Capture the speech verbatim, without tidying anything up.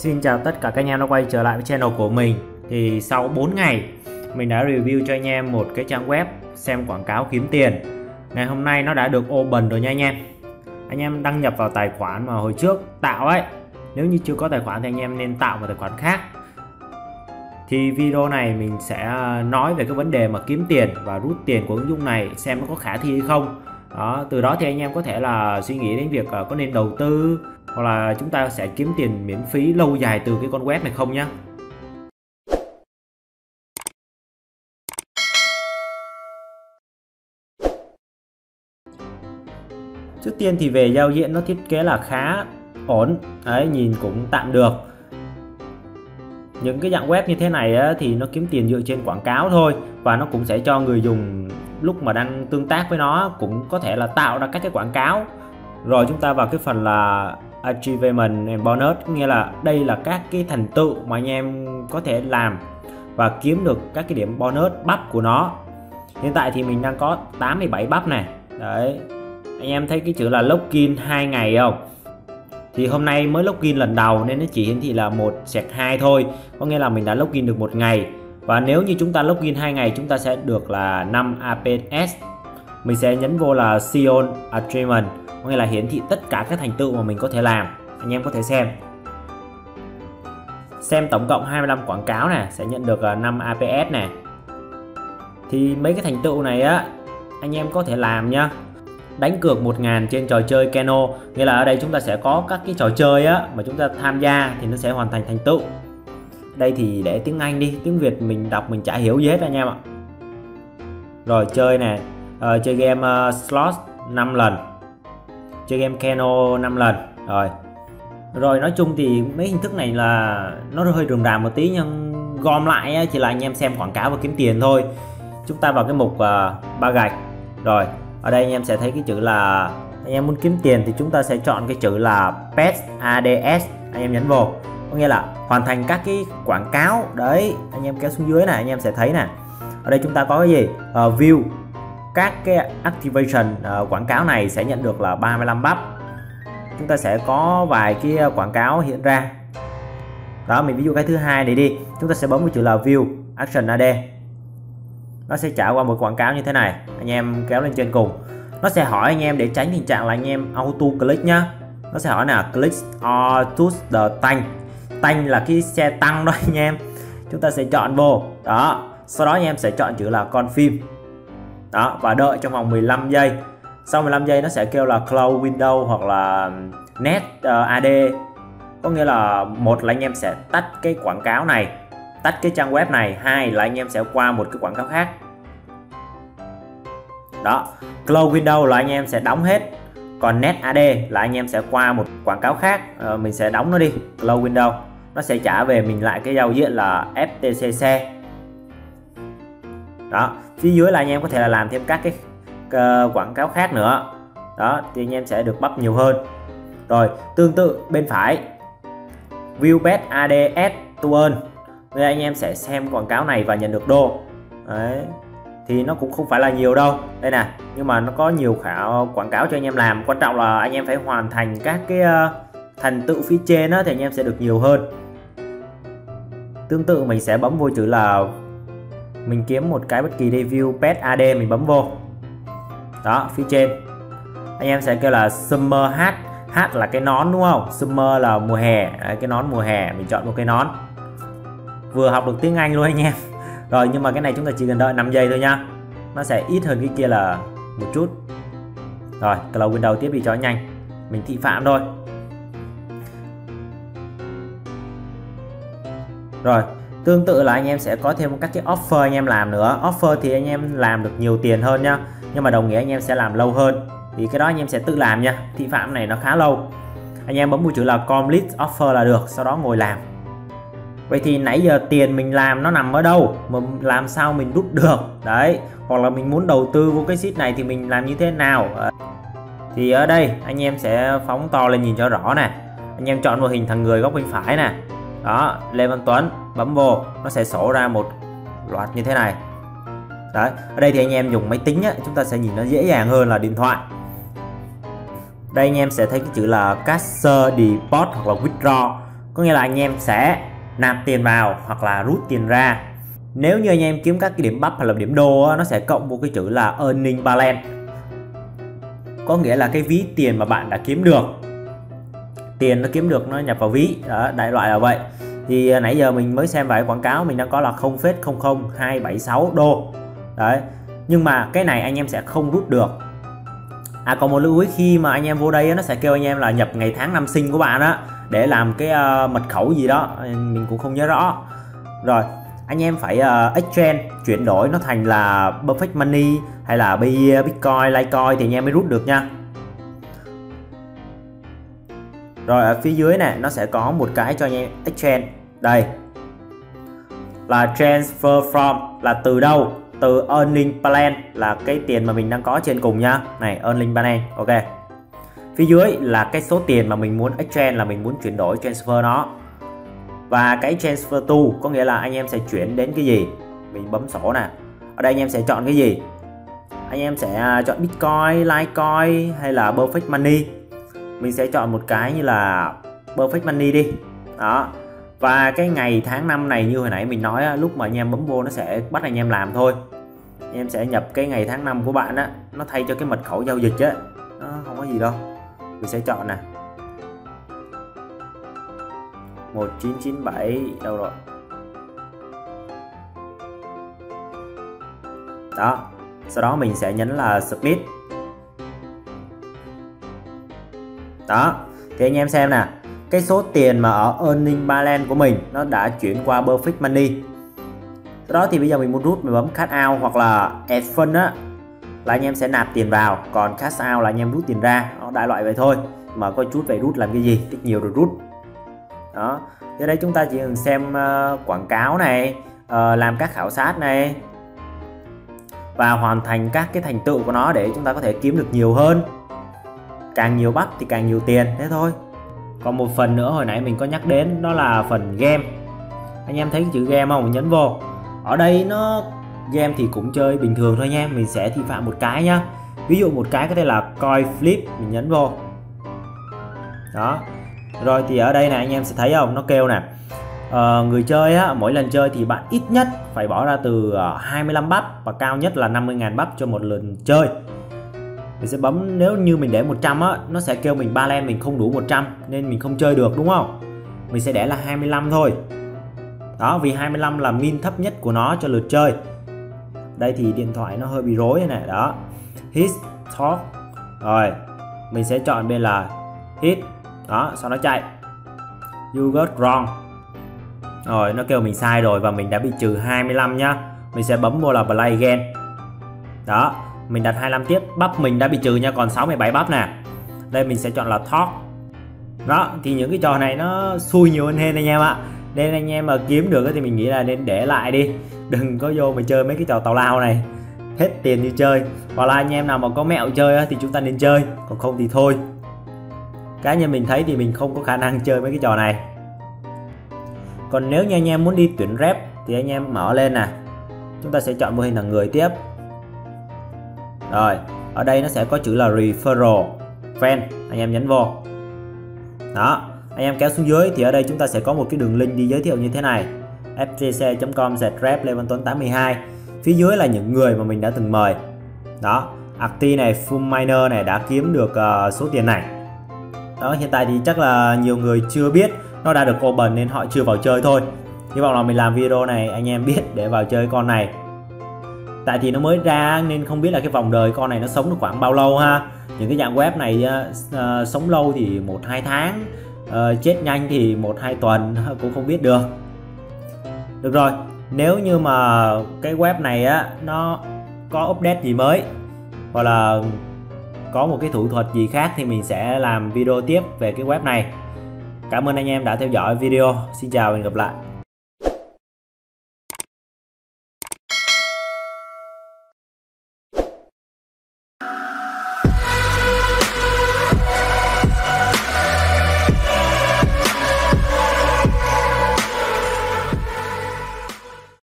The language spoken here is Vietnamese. Xin chào tất cả các anh em đã quay trở lại với channel của mình. Thì sau bốn ngày mình đã review cho anh em một cái trang web xem quảng cáo kiếm tiền. Ngày hôm nay nó đã được open rồi nha anh em. Anh em đăng nhập vào tài khoản mà hồi trước tạo ấy. Nếu như chưa có tài khoản thì anh em nên tạo một tài khoản khác. Thì video này mình sẽ nói về cái vấn đề mà kiếm tiền và rút tiền của ứng dụng này, xem nó có khả thi hay không. Đó, từ đó thì anh em có thể là suy nghĩ đến việc có nên đầu tư hoặc là chúng ta sẽ kiếm tiền miễn phí lâu dài từ cái con web này không nhá. Trước tiên thì về giao diện nó thiết kế là khá ổn, đấy, nhìn cũng tạm được. Những cái dạng web như thế này á, thì nó kiếm tiền dựa trên quảng cáo thôi, và nó cũng sẽ cho người dùng lúc mà đang tương tác với nó cũng có thể là tạo ra các cái quảng cáo. Rồi chúng ta vào cái phần là achievement and bonus, nghĩa là đây là các cái thành tựu mà anh em có thể làm và kiếm được các cái điểm bonus bắp của nó. Hiện tại thì mình đang có tám mươi bảy bắp này. Đấy. Anh em thấy cái chữ là login hai ngày không? Thì hôm nay mới login lần đầu nên nó chỉ hiển thị là một sạc hai thôi. Có nghĩa là mình đã login được một ngày. Và nếu như chúng ta login hai ngày chúng ta sẽ được là năm A P S. Mình sẽ nhấn vô là see all achievement, có nghĩa là hiển thị tất cả các thành tựu mà mình có thể làm. Anh em có thể xem. Xem tổng cộng hai mươi lăm quảng cáo này sẽ nhận được năm A P S này. Thì mấy cái thành tựu này á anh em có thể làm nhá. Đánh cược một ngàn trên trò chơi Keno, nghĩa là ở đây chúng ta sẽ có các cái trò chơi á mà chúng ta tham gia thì nó sẽ hoàn thành thành tựu. Đây thì để tiếng Anh đi, tiếng Việt mình đọc mình chả hiểu gì hết anh em ạ. Rồi chơi nè, uh, chơi game uh, slot năm lần, chơi game Keno năm lần. Rồi Rồi nói chung thì mấy hình thức này là nó hơi rườm rà một tí, nhưng gom lại á, chỉ là anh em xem quảng cáo và kiếm tiền thôi. Chúng ta vào cái mục uh, ba gạch. Rồi ở đây anh em sẽ thấy cái chữ là anh em muốn kiếm tiền thì chúng ta sẽ chọn cái chữ là pets ads, anh em nhấn vô, có nghĩa là hoàn thành các cái quảng cáo đấy. Anh em kéo xuống dưới này anh em sẽ thấy nè, ở đây chúng ta có cái gì uh, view các cái activation uh, quảng cáo này sẽ nhận được là ba mươi lăm bắp. Chúng ta sẽ có vài cái quảng cáo hiện ra đó. Mình ví dụ cái thứ hai này đi, chúng ta sẽ bấm cái chữ là view action ad, nó sẽ trả qua một quảng cáo như thế này. Anh em kéo lên trên cùng, nó sẽ hỏi anh em để tránh tình trạng là anh em auto click nhá. Nó sẽ hỏi là click or choose the tank. Tank là cái xe tăng đó anh em. Chúng ta sẽ chọn vô đó, sau đó anh em sẽ chọn chữ là confirm đó và đợi trong vòng mười lăm giây. Sau mười lăm giây nó sẽ kêu là close window hoặc là net ad, có nghĩa là một là anh em sẽ tắt cái quảng cáo này, tắt cái trang web này, hai là anh em sẽ qua một cái quảng cáo khác. Đó, close window là anh em sẽ đóng hết, còn net ad là anh em sẽ qua một quảng cáo khác. Ờ, mình sẽ đóng nó đi, close window. Nó sẽ trả về mình lại cái giao diện là P T C share. Đó, phía dưới là anh em có thể là làm thêm các cái uh, quảng cáo khác nữa. Đó, thì anh em sẽ được bắp nhiều hơn. Rồi, tương tự bên phải view bet ads to earn. Nên anh em sẽ xem quảng cáo này và nhận được đô. Đấy. Thì nó cũng không phải là nhiều đâu. Đây nè, nhưng mà nó có nhiều khả quảng cáo cho anh em làm. Quan trọng là anh em phải hoàn thành các cái thành tựu phía trên đó, thì anh em sẽ được nhiều hơn. Tương tự mình sẽ bấm vô chữ là, mình kiếm một cái bất kỳ đây, view pet ad, mình bấm vô. Đó, phía trên anh em sẽ kêu là summer hat. Hat là cái nón đúng không? Summer là mùa hè. Đấy, cái nón mùa hè, mình chọn một cái nón. Vừa học được tiếng Anh luôn anh em. Rồi nhưng mà cái này chúng ta chỉ cần đợi năm giây thôi nha. Nó sẽ ít hơn cái kia là một chút. Rồi close window tiếp đi cho nhanh. Mình thị phạm thôi. Rồi tương tự là anh em sẽ có thêm các cái offer anh em làm nữa. Offer thì anh em làm được nhiều tiền hơn nha, nhưng mà đồng nghĩa anh em sẽ làm lâu hơn. Thì cái đó anh em sẽ tự làm nha. Thị phạm này nó khá lâu. Anh em bấm một chữ là complete offer là được. Sau đó ngồi làm. Vậy thì nãy giờ tiền mình làm nó nằm ở đâu mà làm sao mình rút được đấy, hoặc là mình muốn đầu tư vô cái sheet này thì mình làm như thế nào. Thì ở đây anh em sẽ phóng to lên nhìn cho rõ nè, anh em chọn một hình thằng người góc bên phải nè, đó Lê Văn Tuấn, bấm vô nó sẽ sổ ra một loạt như thế này. Đấy, ở đây thì anh em dùng máy tính á, chúng ta sẽ nhìn nó dễ dàng hơn là điện thoại. Đây anh em sẽ thấy cái chữ là cash deposit hoặc là withdraw, Có nghĩa là anh em sẽ nạp tiền vào hoặc là rút tiền ra. Nếu như anh em kiếm các cái điểm bắp hoặc là điểm đô, nó sẽ cộng một cái chữ là earning balance. Có nghĩa là cái ví tiền mà bạn đã kiếm được, tiền nó kiếm được nó nhập vào ví. Đó, đại loại là vậy. Thì nãy giờ mình mới xem vài quảng cáo mình đang có là không phẩy không không hai bảy sáu đô. Đấy. Nhưng mà cái này anh em sẽ không rút được. À, còn một lưu ý, khi mà anh em vô đây nó sẽ kêu anh em là nhập ngày tháng năm sinh của bạn á, để làm cái uh, mật khẩu gì đó, mình cũng không nhớ rõ. Rồi anh em phải uh, exchange, chuyển đổi nó thành là Perfect Money hay là Bitcoin, Litecoin thì anh em mới rút được nha. Rồi ở phía dưới này nó sẽ có một cái cho anh em exchange. Đây là transfer from, là từ đâu, từ earning balance là cái tiền mà mình đang có trên cùng nhá. Này, earning balance, ok. Phía dưới là cái số tiền mà mình muốn exchange, là mình muốn chuyển đổi, transfer nó. Và cái transfer to có nghĩa là anh em sẽ chuyển đến cái gì. Mình bấm sổ nè. Ở đây anh em sẽ chọn cái gì? Anh em sẽ chọn Bitcoin, Litecoin hay là Perfect Money. Mình sẽ chọn một cái như là Perfect Money đi. Đó. Và cái ngày tháng năm này như hồi nãy mình nói, lúc mà anh em bấm vô nó sẽ bắt anh em làm thôi. Anh em sẽ nhập cái ngày tháng năm của bạn á, nó thay cho cái mật khẩu giao dịch á. Nó không có gì đâu. Mình sẽ chọn nè, một chín chín bảy đâu rồi. Đó. Sau đó mình sẽ nhấn là split. Đó. Thì anh em xem nè, cái số tiền mà ở earning balance của mình nó đã chuyển qua Perfect Money. Sau đó thì bây giờ mình muốn rút, mình bấm cash out hoặc là add fund á, là anh em sẽ nạp tiền vào, còn cash out là anh em rút tiền ra. Nó đại loại vậy thôi. Mà có chút vậy rút làm cái gì, ít nhiều rồi rút. Đó. Thế đây chúng ta chỉ cần xem uh, quảng cáo này, uh, làm các khảo sát này và hoàn thành các cái thành tựu của nó để chúng ta có thể kiếm được nhiều hơn. Càng nhiều bắp thì càng nhiều tiền, thế thôi. Còn một phần nữa hồi nãy mình có nhắc đến, đó là phần game. Anh em thấy cái chữ game không? Nhấn vô. Ở đây nó game thì cũng chơi bình thường thôi nha. Mình sẽ thi phạm một cái nhá. Ví dụ một cái có thể là coin flip, mình nhấn vô. Đó. Rồi thì ở đây này anh em sẽ thấy không? Nó kêu nè, ờ, người chơi á, mỗi lần chơi thì bạn ít nhất phải bỏ ra từ hai mươi lăm bắp và cao nhất là năm mươi nghìn bắp cho một lần chơi. Mình sẽ bấm, nếu như mình để một trăm á, nó sẽ kêu mình balance mình không đủ một trăm nên mình không chơi được, đúng không? Mình sẽ để là hai mươi lăm thôi. Đó, vì hai mươi lăm là min thấp nhất của nó cho lượt chơi. Đây thì điện thoại nó hơi bị rối này, đó. Hit talk. Rồi, mình sẽ chọn bên là hit. Đó, sau đó chạy. You got wrong. Rồi, nó kêu mình sai rồi và mình đã bị trừ hai mươi lăm nhá. Mình sẽ bấm vô là play game. Đó. Mình đặt hai mươi lăm tiếp, bắp mình đã bị trừ nha, còn sáu mươi bảy bắp nè. Đây mình sẽ chọn là talk. Đó, thì những cái trò này nó xui nhiều hơn hên anh em ạ. Nên anh em mà kiếm được thì mình nghĩ là nên để lại đi, đừng có vô mà chơi mấy cái trò tào lao này, hết tiền đi chơi. Hoặc là anh em nào mà có mẹo chơi thì chúng ta nên chơi, còn không thì thôi. Cá nhân mình thấy thì mình không có khả năng chơi mấy cái trò này. Còn nếu như anh em muốn đi tuyển rep thì anh em mở lên nè. Chúng ta sẽ chọn mô hình là người tiếp. Rồi, ở đây nó sẽ có chữ là referral fan, anh em nhấn vô. Đó, anh em kéo xuống dưới thì ở đây chúng ta sẽ có một cái đường link đi giới thiệu như thế này, f t c share chấm com gạch rep lê văn tuấn tám mươi hai. Phía dưới là những người mà mình đã từng mời. Đó, Acti này, Full Miner này đã kiếm được uh, số tiền này. Đó, hiện tại thì chắc là nhiều người chưa biết, nó đã được open nên họ chưa vào chơi thôi. Hy vọng là mình làm video này anh em biết để vào chơi con này. Tại thì nó mới ra nên không biết là cái vòng đời con này nó sống được khoảng bao lâu ha. Những cái dạng web này uh, sống lâu thì một hai tháng, uh, chết nhanh thì một hai tuần, cũng không biết được. Được rồi, nếu như mà cái web này á, nó có update gì mới hoặc là có một cái thủ thuật gì khác thì mình sẽ làm video tiếp về cái web này. Cảm ơn anh em đã theo dõi video. Xin chào và hẹn gặp lại.